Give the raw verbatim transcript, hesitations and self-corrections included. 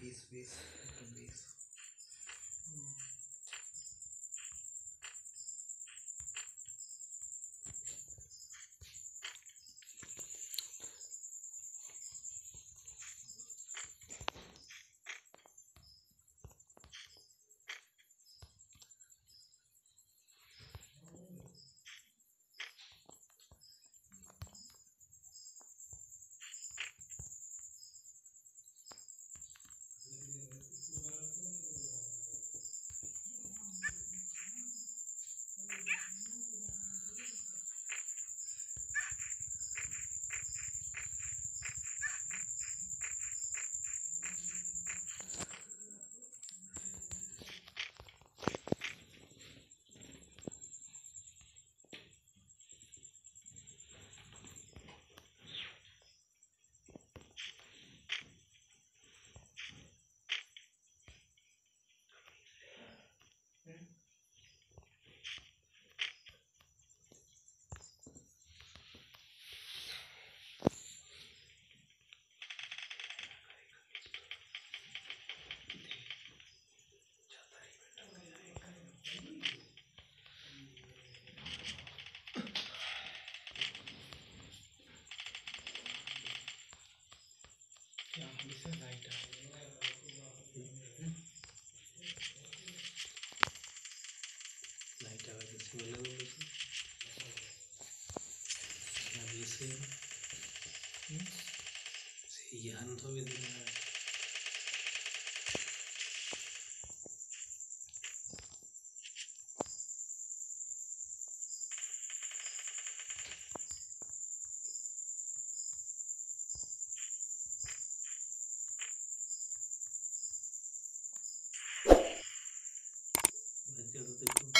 Please, please, please. Yazık.